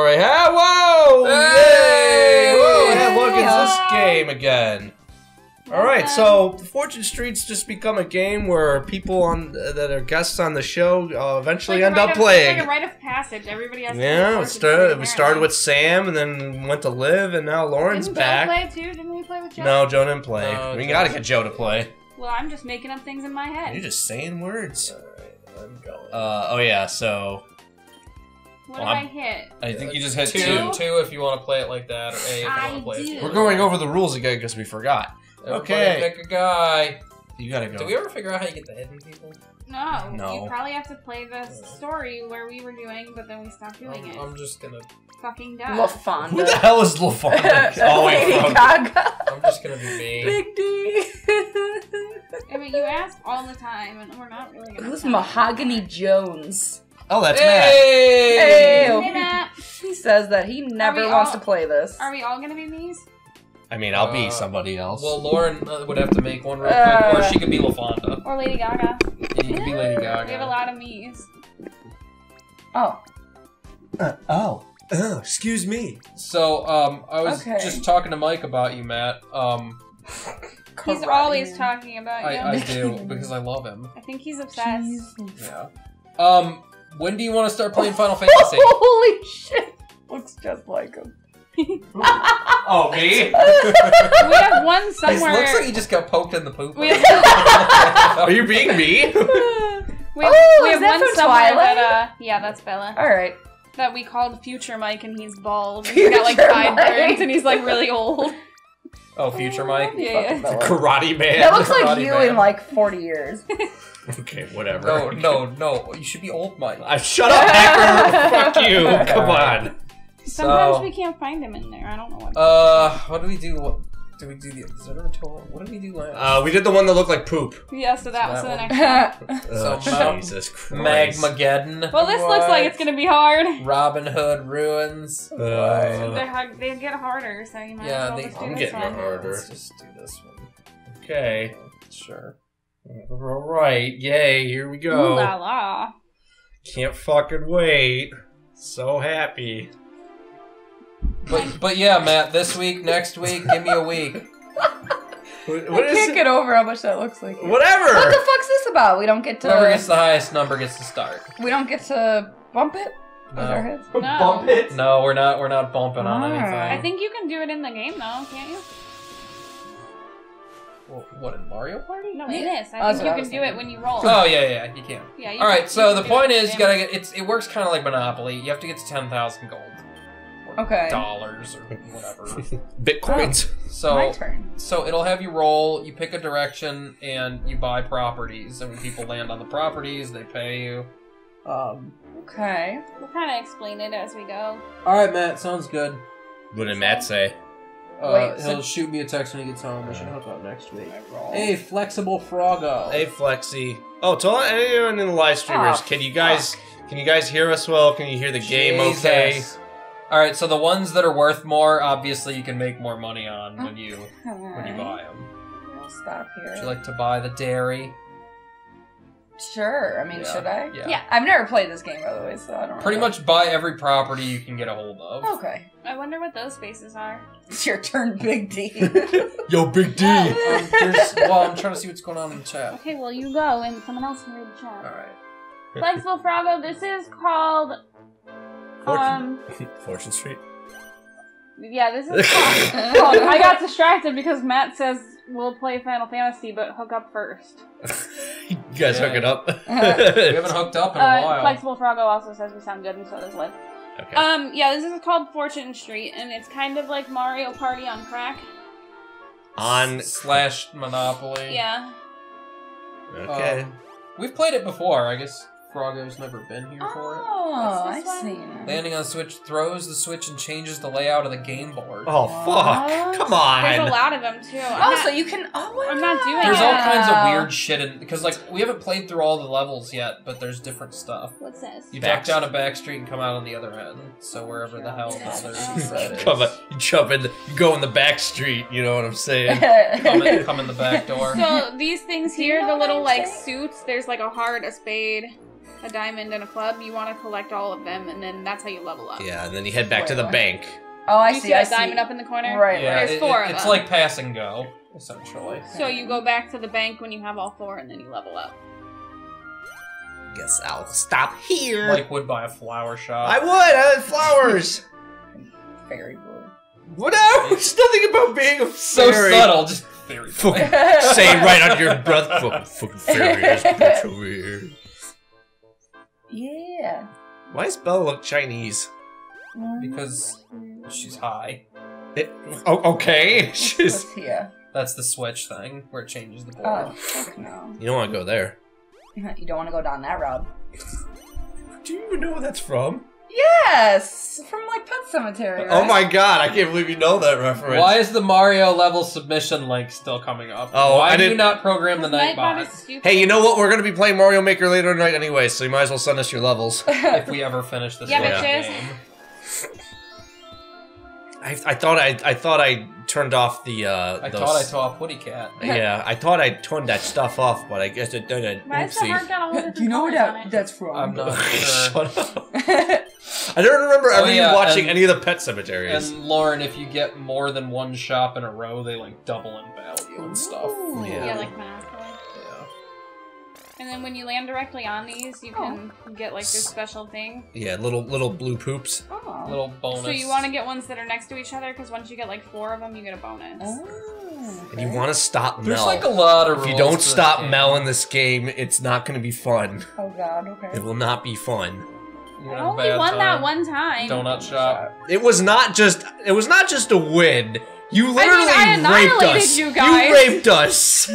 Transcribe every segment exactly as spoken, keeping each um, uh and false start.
All right. Ah, whoa! Hey! Yay! Whoa! Hey, look, it's this game again. All right. So Fortune Street's just become a game where people on uh, that are guests on the show uh, eventually like end up of, playing. It's like a rite of passage. Everybody has. Yeah. To it started. We started with Sam, and then went to Liv, and now Lauren's didn't back. Joe play too? Didn't we play with Joe? No, Joe didn't play. No, we Joe gotta get Joe to play. Well, I'm just making up things in my head. You're just saying words. All right, I'm going. Uh, oh yeah. So. What well, did I hit? I think yeah, you just hit two. Two, two if you want to play it like that, or A if you want to play do. it. We're going over the rules again because we forgot. Okay. okay. Pick a guy. You gotta go. Did we ever figure out how you get the hidden people? No. No. You probably have to play the story where we were doing, but then we stopped doing I'm, it. I'm just gonna... Fucking die. LaFonda. Who the hell is LaFonda? Oh, Lady wait, Gaga. I'm just gonna be me. Big D. I mean, you ask all the time, and we're not really gonna... Who's Mahogany Jones? Oh, that's hey! Matt. Hey, Matt. He says that he never wants all, to play this. Are we all going to be me's? I mean, I'll uh, be somebody else. Well, Lauren uh, would have to make one real uh, quick, or she could be LaFonda. Or Lady Gaga. Yeah, you could be Lady Gaga. We have a lot of me's. Oh. Uh, oh. Oh, excuse me. So, um, I was okay. just talking to Mike about you, Matt. Um... He's always talking about you. I, I do, because I love him. I think he's obsessed. Jeez. Yeah. Um... When do you want to start playing Final Fantasy? Holy shit! Looks just like him. Oh, me? We have one somewhere. It looks like you just got poked in the poop. Are you being me? we have, oh, we have one somewhere Twilight? that, uh, yeah, that's Bella. Alright. That we called Future Mike and he's bald. And he's got like sideburns and he's like really old. Oh, Future Mike? Yeah, yeah. Karate Man. That looks like Karate you man. in like forty years. Okay, whatever. No, no, no. You should be old Mike. Uh, shut up, hacker! Fuck you! Come on. Sometimes so, we can't find him in there. I don't know what. Uh, what do we do? What, do we do the observatory? What did we do last? Uh, we did the one that looked like poop. Yeah, so that was so the next one. Oh, so, Jesus Christ. Magmageddon. Well, this what? looks like it's gonna be hard. Robin Hood Ruins. Uh, they get harder, so you might yeah, as well they, just do I'm this one. Yeah, I'm getting harder. Let's just do this one. Okay. Sure. Alright, yay, here we go. Ooh la la. Can't fucking wait. So happy. But, but yeah, Matt, this week, next week, give me a week. what, what I is can't it? get over how much that looks like. Whatever! What the fuck's this about? We don't get to... Whoever gets the highest number gets to start. We don't get to bump it? No. With our heads? No. Bump it? No, we're not, we're not bumping All on anything. Right. I think you can do it in the game, though, can't you? What, in Mario Party? No, in this. I oh, think you I can thinking. do it when you roll. Oh, yeah, yeah, you can. Yeah, you All right, can, so the point is, you gotta get, it's, it works kind of like Monopoly. You have to get to ten thousand gold. Or okay. dollars or whatever. Bitcoins. Oh, so, my turn. So it'll have you roll, you pick a direction, and you buy properties. And when people land on the properties, they pay you. Um. Okay. We'll kind of explain it as we go. All right, Matt, sounds good. What did Matt say? Uh, Wait, he'll so shoot me a text when he gets home. We should hook up next week. Hey, Flexible Froggo. Hey, Flexi. Oh, tell anyone in the live streamers, oh, can you guys fuck. can you guys hear us well? Can you hear the Jesus. game okay? All right, so the ones that are worth more, obviously you can make more money on when you okay. when you buy them. I'll stop here. Would you like to buy the dairy? Sure. I mean, yeah. should I? Yeah. yeah. I've never played this game, by the way, so I don't Pretty know. much buy every property you can get a hold of. Okay. I wonder what those faces are. It's your turn, Big D. Yo, Big D! um, well, I'm trying to see what's going on in the chat. Okay, well, you go, and someone else can read the chat. Alright. Flexible Froggo, this is called... Fortune, um, Fortune Street. Yeah, this is called... called I got distracted because Matt says... We'll play Final Fantasy, but hook up first. You guys yeah. hook it up. We haven't hooked up in a uh, while. Flexible Froggo also says we sound good, and so does Liv. Okay. Um, yeah, this is called Fortune Street, and it's kind of like Mario Party on crack. On slash Monopoly. Yeah. Okay. Um, we've played it before, I guess. Froggo's never been here oh, for it. Oh, I've seen it. Landing on the Switch throws the Switch and changes the layout of the game board. Oh, fuck. What? Come on. There's a lot of them, too. I'm oh, not, so you can... Oh, my I'm God. not doing there's it. There's all kinds of weird shit in... Because, like, we haven't played through all the levels yet, but there's different stuff. What's this? You back down a back street and come out on the other end. So wherever yeah. the hell another come on, you jump in... The, you go in the back street, you know what I'm saying? come, in, come in the back door. So, these things here, you know the little, like, saying? suits, there's, like, a heart, a spade... a diamond, and a club. You want to collect all of them, and then that's how you level up. Yeah, and then you head back Wait, to the what? bank. Oh, I you see. You see that I diamond see. up in the corner? Right. Yeah, There's it, four it, of it's them. It's like pass and go, essentially. So you go back to the bank when you have all four, and then you level up. Guess I'll stop here. Like would buy a flower shop. I would. I had flowers. Fairy boy. What? No, it's nothing about being a so fairy. subtle. Just fairy boy. Say right under your breath. Fucking fucking fairy. This bitch over here. Yeah. Why does Bella look Chinese? Because she's high. It, oh, okay. She's. Yeah. That's the switch thing where it changes the board. Oh fuck no. You don't want to go there. You don't want to go down that road. Do you even know where that's from? Yes! From, like, Pet Sematary, right? Oh my god, I can't believe you know that reference. Why is the Mario level submission link still coming up? Oh, Why I do you not program the night bot? Hey, you know what? We're going to be playing Mario Maker later tonight anyway, so you might as well send us your levels. If we ever finish this yeah, game. I, I thought I, I thought I turned off the. Uh, I those... thought I saw a putty cat. Yeah, I thought I turned that stuff off, but I guess it didn't. Why is the heart got all over the Do you know where that, that's from? I'm not sure. Shut up. I don't remember ever oh, yeah, watching and, any of the Pet Cemeteries. And Lauren, if you get more than one shop in a row, they like double in value and stuff. Ooh, yeah. yeah, like Monopoly. Yeah. And then when you land directly on these, you can oh. get like this special thing. Yeah, little little blue poops. Oh. Little bonus. So you want to get ones that are next to each other because once you get like four of them, you get a bonus. Oh, okay. And you want to stop Mel. There's like a lot of rules. If you don't stop Mel in this game, it's not going to be fun. Oh god, okay. It will not be fun. I only won that one time. Donut shop. It was not just. It was not just a win. You literally I mean, I raped us. You, guys. you raped us.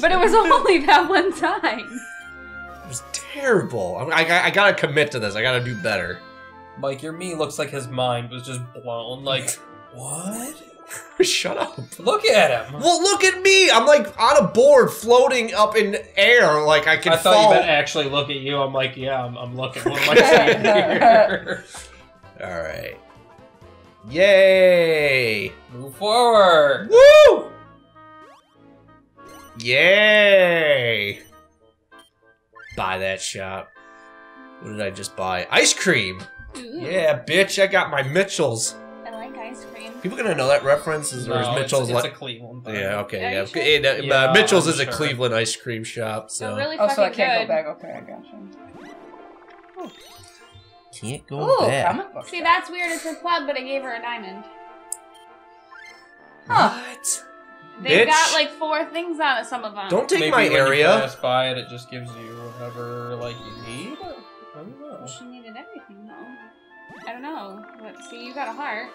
But it was only that one time. It was terrible. I, I, I gotta commit to this. I gotta do better. Mike, your me looks like his mind was just blown. Like, what? Shut up. Look at him. Well, look at me. I'm like on a board floating up in air. Like I can I thought fall. you meant actually look at you. I'm like, yeah, I'm, I'm looking. What am I seeing here? All right. Yay. Move forward. Woo. Yay. Buy that shop. What did I just buy? Ice cream. Ooh. Yeah, bitch, I got my Mitchells. I like ice cream. People gonna know that reference? Is, no, or is Mitchells it's, it's a Cleveland thing. Yeah, okay. Yeah, sure? it, uh, yeah, Mitchells I'm is sure. a Cleveland ice cream shop, so... Oh, really oh so I can't good. go back. Okay, I gotcha. Ooh. Can't go Ooh, back. See, that's weird. It's a club, but I gave her a diamond. Huh. What? They've bitch. got, like, four things on it, some of them. Don't take Maybe my when area. Maybe you pass by it, it just gives you whatever, like, you need? I don't know. She needed everything, though. I don't know. Let's see, you got a heart.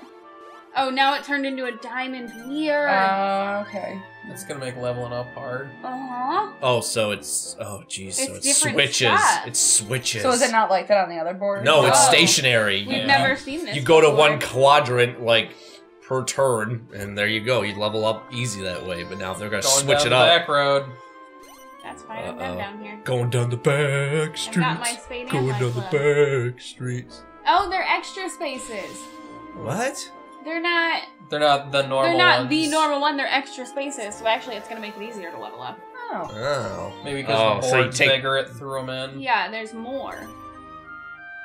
Oh, now it turned into a diamond mirror. Oh, uh, okay. That's gonna make leveling up hard. Uh-huh. Oh, so it's... Oh, jeez. So it switches. Shots. It switches. So is it not like that on the other board? No, no. it's stationary. We've yeah. never seen this You go before. to one quadrant, like, per turn, and there you go. You level up easy that way, but now they're gonna going switch it up. Going down the back road. That's fine. Uh-oh. I'm down here. Going down the back streets. I got my spade and Going my down club. the back streets. Oh, they're extra spaces. What? They're not... They're not the normal ones. They're not ones. the normal one. They're extra spaces. So actually, it's going to make it easier to level up. Oh. oh. Maybe because oh, the board's so take... bigger, it threw them in. Yeah, there's more.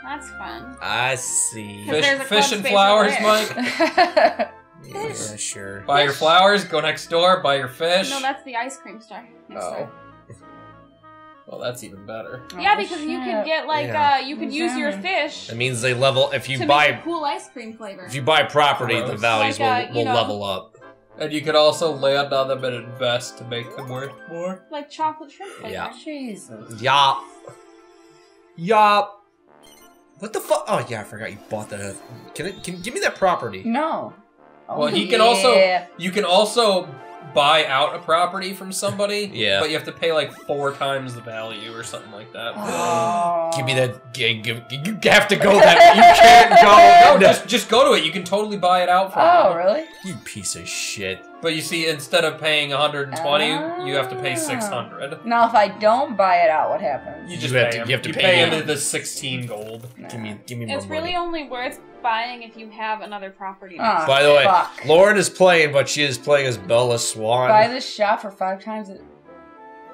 That's fun. I see. Fish, fish and flowers, Mike? Yeah, sure. Buy fish. your flowers, go next door, buy your fish. No, that's the ice cream store next oh. door. Well, that's even better. Yeah, oh, because shit. you could get like yeah. uh, you could use your fish. That means they level if you to buy make a cool ice cream flavor. If you buy property, Gross. the values like, uh, will, will level up. And you could also land on them and invest to make them worth more. Like chocolate shrimp flavor. Yeah. Jesus. Yup. Yup. What the fuck? Oh yeah, I forgot you bought that. Can it? Can give me that property? No. Oh, well, he yeah. can also. You can also. buy out a property from somebody, yeah, but you have to pay like four times the value or something like that. Oh. Give me that. Give, give, you have to go that. You can't go. No, just just go to it. You can totally buy it out for. Oh, them. really? You piece of shit. But you see, instead of paying one hundred twenty, oh. you have to pay six hundred. Now, if I don't buy it out, what happens? You just you have pay to, you have to you pay into the sixteen gold. Nah. Give me, give me more. It's really money. only worth buying if you have another property. Oh, By the way, fuck. Lauren is playing, but she is playing as Bella Swan. Buy this shop for five times. It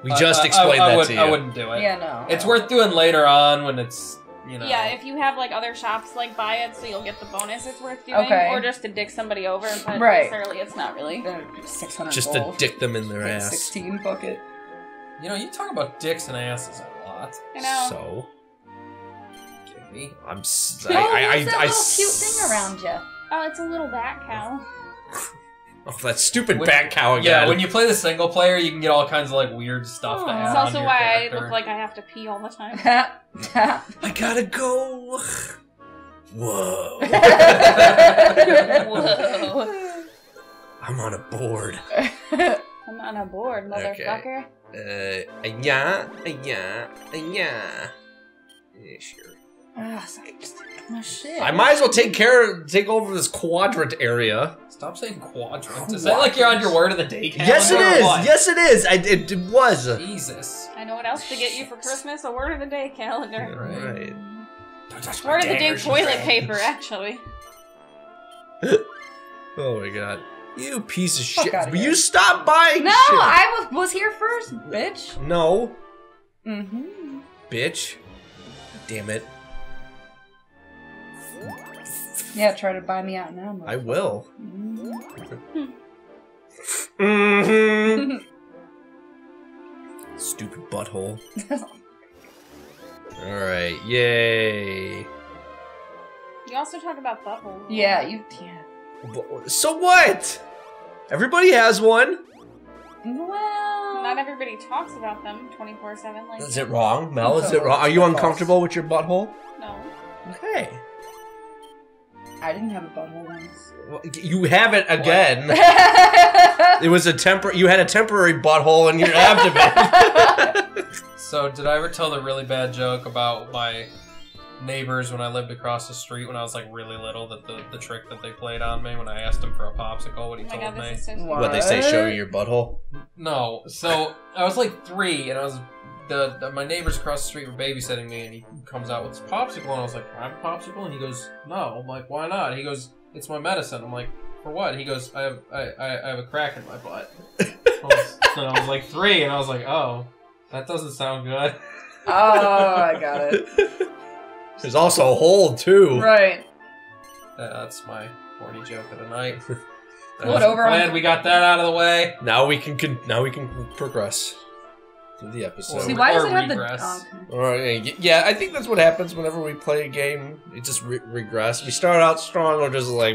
We uh, just explained I, I, I that would, to you. I wouldn't do it. Yeah, no. It's worth doing later on when it's, you know. Yeah, if you have like other shops like buy it so you'll get the bonus. It's worth doing, okay. Or just to dick somebody over and put right. Necessarily, it's not really. Six hundred. Just gold. To dick them in their ass. Sixteen bucket. You know, you talk about dicks and asses a lot. I know. So. Me. I'm. S I, oh, I, I, that I, little I, cute thing around you. Oh, it's a little bat cow. Oh, that stupid when, bat cow again. Yeah, when you play the single player, you can get all kinds of like weird stuff. Oh, to add that's also on your why character. I look like I have to pee all the time. I gotta go. Whoa. Whoa. I'm on a board. I'm on a board, motherfucker. Okay. Uh, yeah, yeah, yeah. Yeah, sure. Ugh, oh, shit. I might as well take care, take over this quadrant area. Stop saying quadrant. Is that like you're on your word of the day? Yes, it is. What? Yes, it is. I, it, it was. Jesus. I know what else to get you for Christmas: a word of the day calendar. Yeah, right. Don't touch word of the day toilet paper, actually. Oh my god. You piece of shit! Will you stop buying? No, shit? I was was here first, bitch. No. Mm-hmm. Bitch. Damn it. Yeah, try to buy me out now. I will. Mm-hmm. Stupid butthole. All right, yay. You also talk about buttholes. Yeah, you can't. Yeah. So what? Everybody has one. Well, not everybody talks about them twenty-four seven. Like is it wrong, Mel? Is it wrong? Are you uncomfortable with your butthole? No. Okay. I didn't have a butthole once. Well, you have it again. It was a tempor- You had a temporary butthole in your abdomen. So did I ever tell the really bad joke about my neighbors when I lived across the street when I was like really little? That the, the trick that they played on me when I asked him for a popsicle, what he oh told God, me. So what? what they say? Show you your butthole? No. So I was like three, and I was. The, the, my neighbors across the street were babysitting me, and he comes out with his popsicle, and I was like, "Can I have a popsicle?" And he goes, "No." I'm like, "Why not?" He goes, "It's my medicine." I'm like, "For what?" He goes, "I have I, I, I have a crack in my butt." I was, and I was like three, and I was like, "Oh, that doesn't sound good." Oh, I got it. There's also a hole too. Right. Uh, that's my horny joke of the night. What over? Glad we got that out of the way. Now we can, can now we can progress. The episode. See, why does it have regress. the? Oh, okay. Yeah, I think that's what happens whenever we play a game. It just re regress. We start out strong, or just like.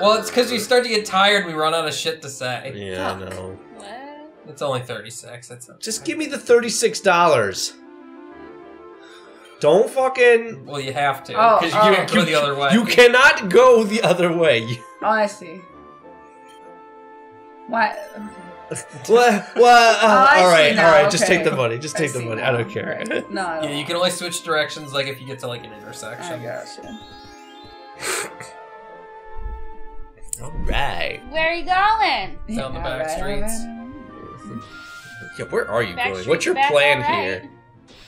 Well, it's because we start to get tired. We run out of shit to say. Yeah, I know. What? It's only thirty-six. That's okay. Just give me the thirty-six dollars. Don't fucking. Well, you have to. Oh, because you oh. can't go you, the other way. You cannot go the other way. Oh, I see. Why? well, well uh, oh, all right, all right. Okay. Just take the money. Just take I the money. Now. I don't care. Right. No, I don't. Yeah, you can only switch directions like if you get to like an intersection. I gotcha. All right. Where are you going? Down the all back right, streets. Right. Yeah, where are you back going? What's your plan right. here?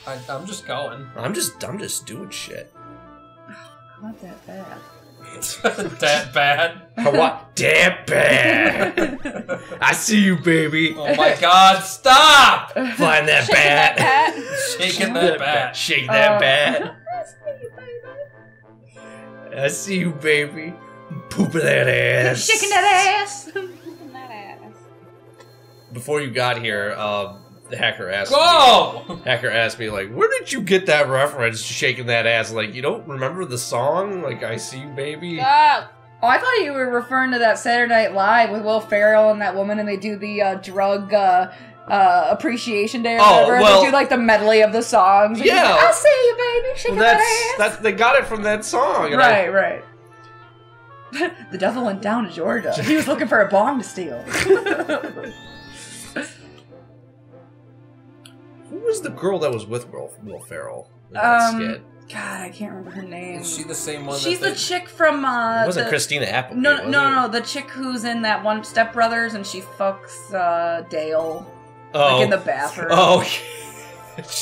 I, I'm just going. I'm just, I'm just doing shit. Not that bad. That bad? What? Damn bad! I see you, baby. Oh my God! Stop! Find that bat. Shaking that bat. Shake that bat. I see you, baby. Pooping that ass. Shaking that ass. Pooping that ass. Before you got here, um, the hacker asked. Go! Me, hacker asked me, like, where did you get that reference? Shaking that ass, like, you don't remember the song? Like, I see you, baby. Go! Oh, I thought you were referring to that Saturday Night Live with Will Ferrell and that woman, and they do the uh, drug uh, uh, appreciation day or oh, whatever. Well, they do like the medley of the songs. Yeah, like, I see you, baby. Shaking well, that ass. That's, they got it from that song. And right, I, right. The devil went down to Georgia. He was looking for a bomb to steal. Who was the girl that was with Will, Will Ferrell in that um, skit? God, I can't remember her name. Is she the same one? She's that the chick from. Uh, it wasn't the, Christina Applegate? No, no, no, no. The chick who's in that one Step Brothers, and she fucks uh, Dale, oh. like in the bathroom. Oh, she,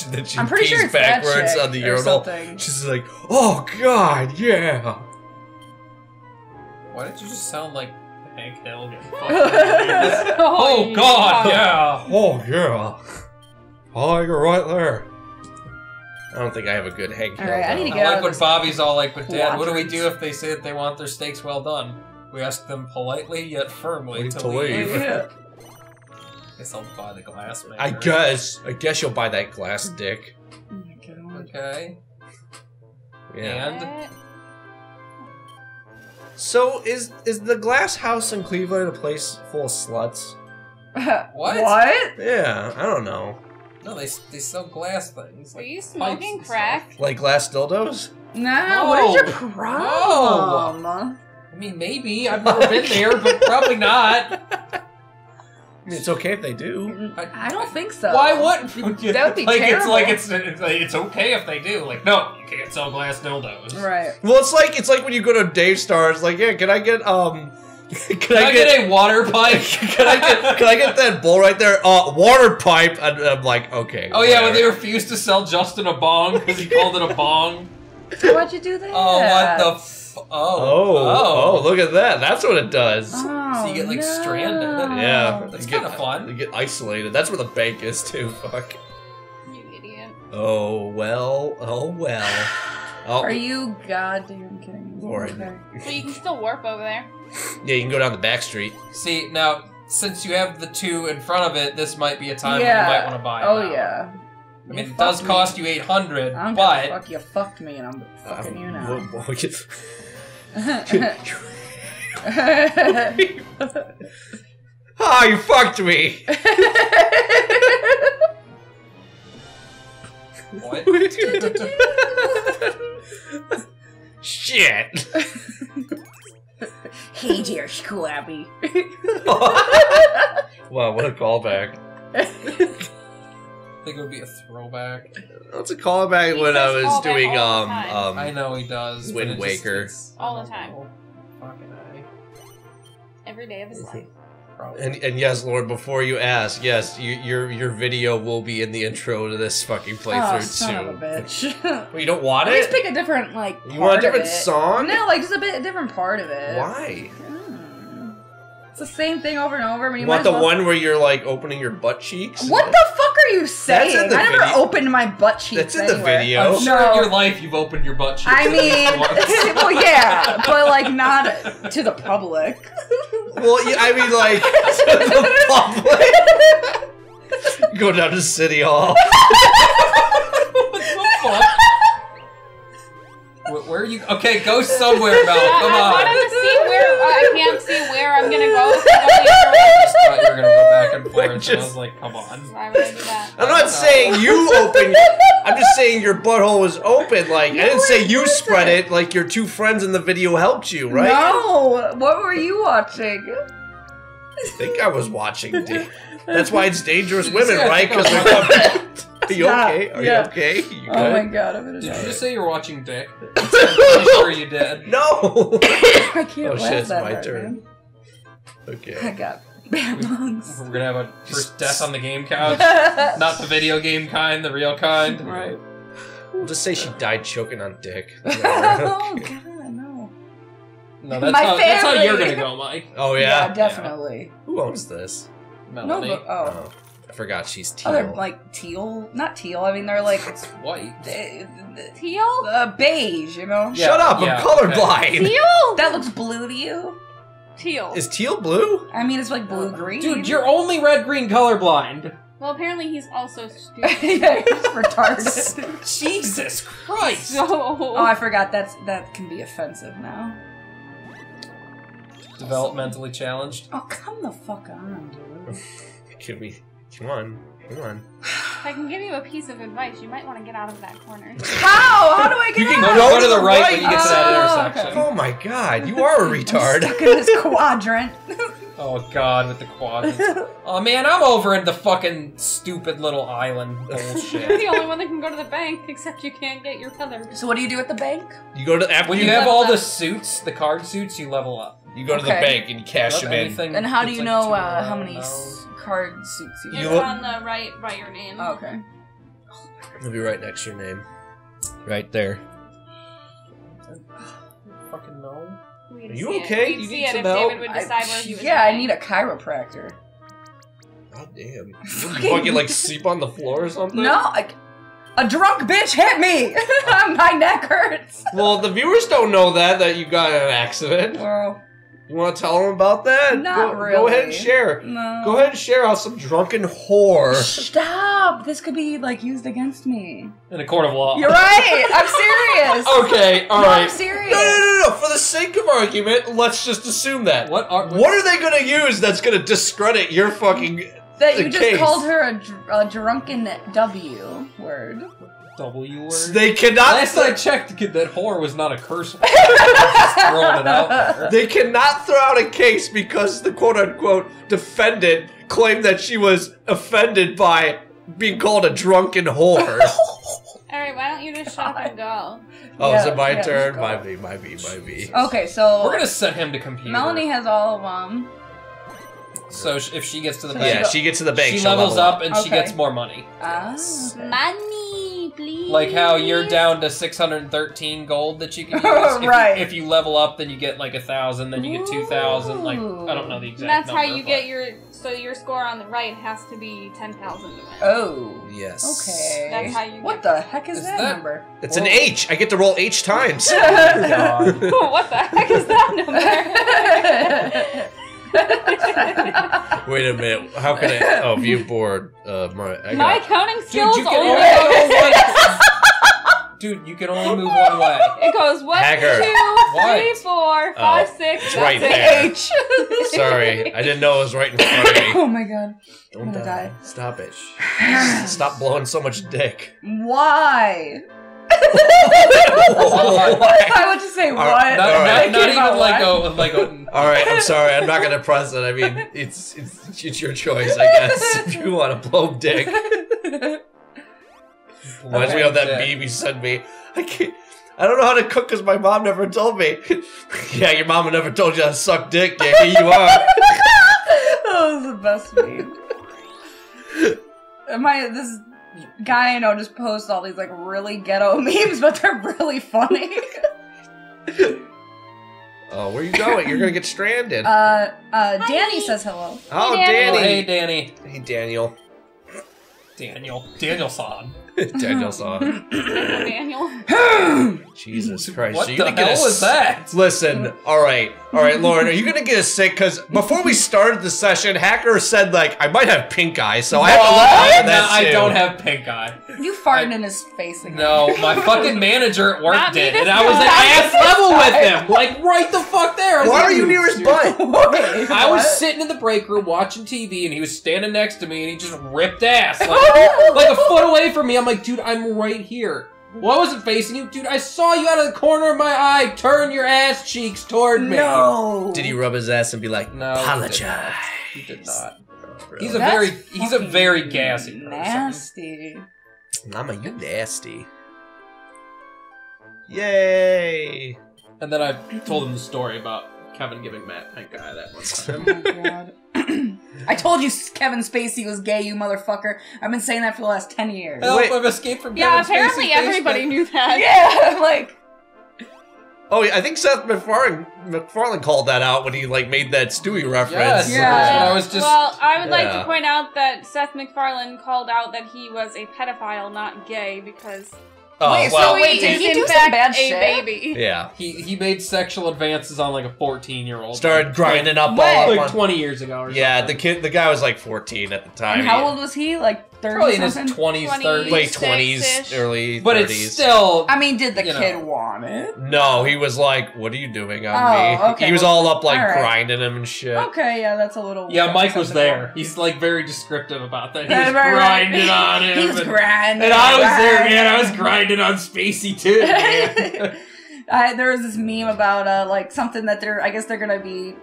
then she I'm pretty sure it's backwards on the urinal. She's like, "Oh God, yeah." Why did you just sound like Hank Hill get fucked. Oh, oh god, yeah. Oh yeah. Oh, you're right there. I don't think I have a good Hank Hill. Right, I need to get I like when Bobby's all like, but Dad, what do we do if they say that they want their steaks well done? We ask them politely yet firmly to, to leave. leave. Yeah. I guess I'll buy the glass maker. I guess. I guess you'll buy that glass dick. Oh my god. Okay. Yeah. And? So, is is the glass house in Cleveland a place full of sluts? What? What? Yeah, I don't know. No, they, they sell glass things. Are like you smoking crack? Like glass dildos? No, no. What is your problem? No. I mean, maybe. I've never been there, but probably not. I mean, it's okay if they do. I, I don't think so. Why would you? That would be like, terrible. It's like it's like it's okay if they do. Like, no, you can't sell glass dildos. Right. Well, it's like it's like when you go to Dave Star. It's like, yeah, can I get um, can, can I, I get, get a water pipe? Can I get can I get that bowl right there? Uh, water pipe. And I'm like, okay. Oh whatever. Yeah, when they refused to sell Justin a bong because he called it a bong. So why'd you do that? Oh, what the. F Oh, oh, oh, look at that. That's what it does. Oh, so you get, like, no. stranded. Yeah. That's kind of fun. You get isolated. That's where the bank is, too. Fuck. You idiot. Oh, well. Oh, well. Oh. Are you goddamn kidding me? Lord. But you can still warp over there. Yeah, you can go down the back street. See, now, since you have the two in front of it, this might be a time yeah. when you might want to buy it. Oh, now. yeah. I mean, you it does me. cost you eight hundred, I'm but... fuck you fucked me, and I'm fucking um, you now. We'll, we'll get... Oh, you fucked me! What? Shit! Hey, dear Scrappy. Wow, what a callback. I think it would be a throwback. That's a callback he when I was doing, um, um... I know he does. Wind Waker. Just, all the time. Fucking I. Every day of his life. Probably. And and yes, Lord, before you ask, yes, you, your your video will be in the intro to this fucking playthrough oh, son soon. Of a bitch. Well, you don't want it? Just pick a different like. You part want a different song? No, like just a bit a different part of it. Why? Mm. It's the same thing over and over. I mean, you, you want the well... one where you're like opening your butt cheeks? What the fuck are you saying? That's in the I never video. opened my butt cheeks. That's in the anywhere. video. I'm sure no. in your life you've opened your butt cheeks. I mean, well, yeah, but like not to the public. Well, yeah, I mean, like, to the public. Go down to City Hall. What the fuck? Where are you? Okay, go somewhere, Mel. Come on. I want to see where. Uh, I can't see where I'm gonna go. So I just thought you were gonna go back and forth. I, just, and I was like, come on. Why would I do that? I'm not saying you opened. I'm just saying your butthole was open. Like, no, I didn't say you spread it. Like, your two friends in the video helped you, right? No. What were you watching? I think I was watching. That's why it's Dangerous Women, right? Because they're coming. Are you Stop. okay? Are yeah. you okay? You oh good? my god, I'm gonna Did die. you just say you're watching dick? I'm pretty sure you did. No! I can't oh, laugh shit, it's that my hard, turn. Man. Okay. I got bad lungs. We're gonna have a first death on the game couch. Not the video game kind, the real kind. Right. We'll just say she died choking on dick. Okay. Oh god, no. No, that's, how, that's how you're gonna go, Mike. Oh yeah? Yeah, definitely. Yeah. Who owns this? Melanie. No, but, oh. oh. I forgot she's teal. Oh, they're like teal? Not teal, I mean they're like... It's white. Teal? Uh, beige, you know? Yeah. Shut up, yeah, I'm colorblind! Okay. Teal? That looks blue to you? Teal. Is teal blue? I mean, it's like blue-green. Dude, you're only red-green colorblind! Well, apparently he's also stupid. Yeah, he's retarded. Jesus Christ! So... Oh, I forgot, that's that can be offensive now. Developmentally challenged? Oh, come the fuck on, dude. Can we... Come on, come on. If I can give you a piece of advice, you might want to get out of that corner. How? How do I get you out? You can go, go to the right, right when you get oh, to that intersection. Okay. Oh my god, you are a retard. I'm stuck in this quadrant. Oh god, with the quadrant. Oh man, I'm over in the fucking stupid little island bullshit. You're the only one that can go to the bank, except you can't get your feather. So what do you do at the bank? You go to the, when you, you have all up. the suits, the card suits, you level up. You go okay. to the bank and you cash them in. And how do you like know uh, how many... card suits you. It's you on the right by your name. Oh, okay. It'll be right next to your name. Right there. Fucking no. Are you okay? You need some help? Yeah, I need a chiropractor. God damn. You fucking like sleep on the floor or something? No, I, a drunk bitch hit me! My neck hurts! Well, the viewers don't know that, that you got in an accident. Well... You want to tell them about that? Not go, really. Go ahead and share. No. Go ahead and share how some drunken whore. Stop! This could be like used against me in a court of law. You're right. I'm serious. Okay. All no, right. I'm serious. No, no, no, no. For the sake of argument, let's just assume that. What are What, what are they going to use that's going to discredit your fucking that you just case? Called her a, dr a drunken W word. W word. They cannot. Last I checked, that whore was not a curse word. Just throwing it out there. They cannot throw out a case because the quote-unquote defendant claimed that she was offended by being called a drunken whore. All right, why don't you just shut up and go? Oh, yeah, is it my yeah, turn? My be, my be, my be. Okay, so we're gonna set him to compete. Melanie has all of them. So if she gets to the so bank, yeah, she gets to the bank. She levels level up and okay. she gets more money. Ah, yes. okay. Money. Please. Like how you're down to six hundred thirteen gold that you can use. If right. You, if you level up, then you get like a thousand, then you get two thousand. Like I don't know the exact. And that's number, how you get your. So your score on the right has to be ten thousand. Oh yes. Okay. That's how you. What get the heck is, is that, that number? It's Whoa. an H. I get to roll H times. God. What the heck is that number? Wait a minute. How can I? Oh, view board. Uh, my I my got, counting skills. Dude, you can only, dude, you can only move one way. It goes one, Hacker. two, what? three, four, five, oh, six. It's right there. H. Sorry, I didn't know it was right in front of me. Oh my god! Don't I'm die. die. Stop it. Stop blowing so much dick. Why? I would just say what? Right. Not, right. not, not even like a, like a. All right, I'm sorry. I'm not gonna press it. I mean, it's it's, it's your choice, I guess. If you want to blow dick. Reminds me of that meme you sent me. I can't. I don't know how to cook because my mom never told me. Yeah, your mama never told you how to suck dick. Yeah, here you are. That was the best meme. Am I this? Guy I know just posts all these like really ghetto memes, but they're really funny. Oh, where are you going? You're gonna get stranded. Uh, uh, Hi. Danny says hello. Oh, hey, Danny. Danny. Hey, Danny. Hey, Daniel. Daniel. Daniel-san. Daniel-san. Daniel. Jesus Christ. What the hell was that? Listen, alright. Alright, Lauren, are you gonna get sick? Because before we started the session, Hacker said, like, I might have pink eye, so I have to look out for that soon. No, I don't have pink eye. You farted in his face again. No, my fucking manager at work did, and I was at ass level with him. Like, right the fuck there. Why are you near his butt? I was sitting in the break room watching T V, and he was standing next to me, and he just ripped ass. Like, a foot away from me. I'm like, dude, I'm right here. Well, I wasn't facing you. Dude, I saw you out of the corner of my eye. Turn your ass cheeks toward me. No. Did he rub his ass and be like, no, apologize? He did not. He did not. Really. He's a That's very, he's a very gassy person. Nasty. Mama, you nasty. Yay. And then I told him the story about Kevin giving Matt pink eye that one time. Oh, my God. I told you Kevin Spacey was gay, you motherfucker. I've been saying that for the last ten years. Help, I've escaped from Kevin Spacey. Yeah, apparently everybody knew that. Yeah, like... Oh, I think Seth MacFarlane, MacFarlane called that out when he like made that Stewie reference. Yes. Yeah, I was just, well, I would yeah. like to point out that Seth MacFarlane called out that he was a pedophile, not gay, because... Oh, wait, well, so wait, did he do some bad shit? Baby. Yeah. He he made sexual advances on like a fourteen-year-old. Started grinding up all up. Like twenty years ago or something. Yeah, the kid the guy was like fourteen at the time. And how old was he? Like thirty? Probably in his twenties, thirties. Late twenties, early thirties. But it's still... I mean, did the kid want it? No, he was like, what are you doing on me? Okay. He was all up like grinding him and shit. Okay, yeah, that's a little... Yeah, Mike was there. He's like very descriptive about that. He was grinding on him. He was grinding. And I was there, man. I was grinding on Spacey too. I, there was this meme about uh, like something that they're. I guess they're gonna be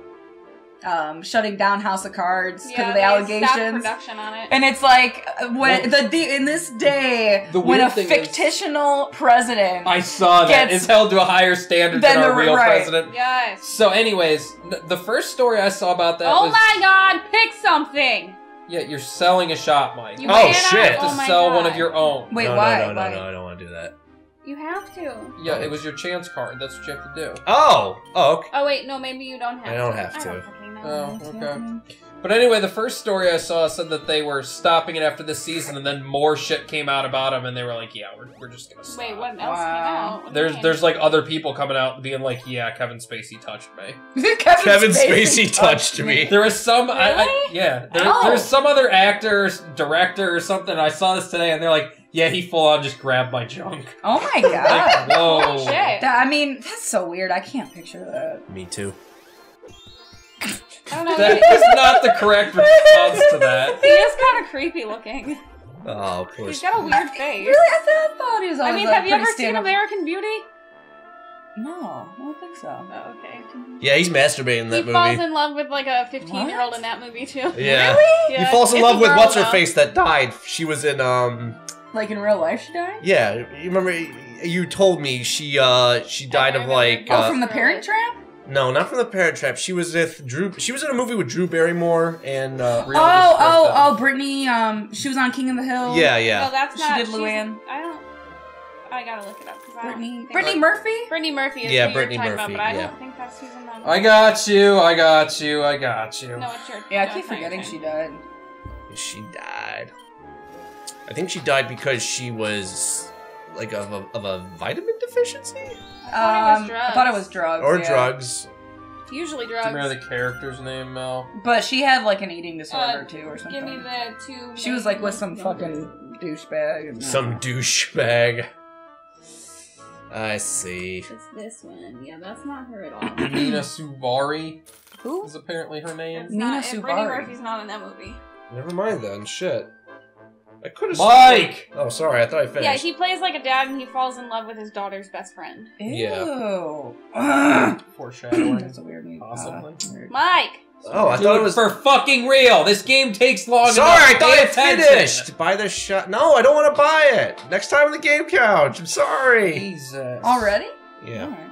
um, shutting down House of Cards because yeah, of the allegations. Production on it. And it's like when well, the, the in this day the when a fictional is, president I saw that is held to a higher standard than, than a real right. president. Yes. So, anyways, the first story I saw about that. Oh was, my God! Pick something. Yeah, you're selling a shop, Mike. You oh shit! Out? To oh sell God. one of your own. Wait, no, why? No, no, why? no, no, I don't want to do that. You have to. Yeah, it was your chance card. That's what you have to do. Oh! Oh, okay. Oh, wait, no, maybe you don't have to. I don't to. have to. I don't fucking know. Oh, okay. But anyway, the first story I saw said that they were stopping it after the season, and then more shit came out about them, and they were like, yeah, we're, we're just gonna stop. Wait, what else wow. came out? What there's, came? there's like, other people coming out and being like, yeah, Kevin Spacey touched me. Kevin, Kevin Spacey, Spacey touched me. me. There was some... Really? I, I, yeah. There, oh. There's some other actor, director, or something. I saw this today, and they're like, yeah, he full-on just grabbed my junk. Oh, my God. Like, whoa. Oh, shit. That, I mean, that's so weird. I can't picture that. Me too. I don't know. That is not the correct response to that. He is kind of creepy looking. Oh, of course. He's got a weird I, face. Really? I thought he was always I mean, have you ever seen American Beauty? No, I don't think so. Oh, okay. Yeah, he's masturbating in that he movie. He falls in love with like a fifteen-year-old in that movie, too. Yeah. Really? Yeah. He falls in it's love with what's-her-face that died. She was in, um... Like in real life she died? Yeah. You remember, you told me she, uh, she died of like... Oh, uh, from The Parent Trap? No, not from The Parent Trap. She was with Drew. She was in a movie with Drew Barrymore and. Uh, Real oh, oh, them. oh, Brittany. Um, she was on King of the Hill. Yeah, yeah. No, that's not. She did Luann. I don't. I gotta look it up. Brittany. Brittany Murphy. Brittany Murphy is yeah, who Brittany you're talking Murphy, about, but I yeah. don't think that's who's in that. I got you. I got you. I got you. No, it's your. Yeah, no, I keep forgetting she died. She died. I think she died because she was like of a, of a vitamin deficiency. I thought, um, I thought it was drugs. Or yeah. drugs. Usually drugs. Do you remember the character's name, Mel? But she had like an eating disorder uh, too or something. Give me the two... She was like with some fucking douchebag. Some douchebag. I see. It's this one. Yeah, that's not her at all. Nina Suvari. Who? Is apparently her name. That's Nina not, Suvari. Brittany Murphy's not in that movie. Never mind then. Shit. I could have. Mike! Oh, sorry. I thought I finished. Yeah, he plays like a dad, and he falls in love with his daughter's best friend. Ew. Yeah. Ugh. Foreshadowing. That's a weird name. Possibly. Uh, Mike. Oh, I Dude, thought it was for fucking real. This game takes long. Sorry, enough. I thought Pay I attention. finished. Buy this shot. No, I don't want to buy it. Next time on the game couch. I'm sorry. Jesus. Already? Yeah.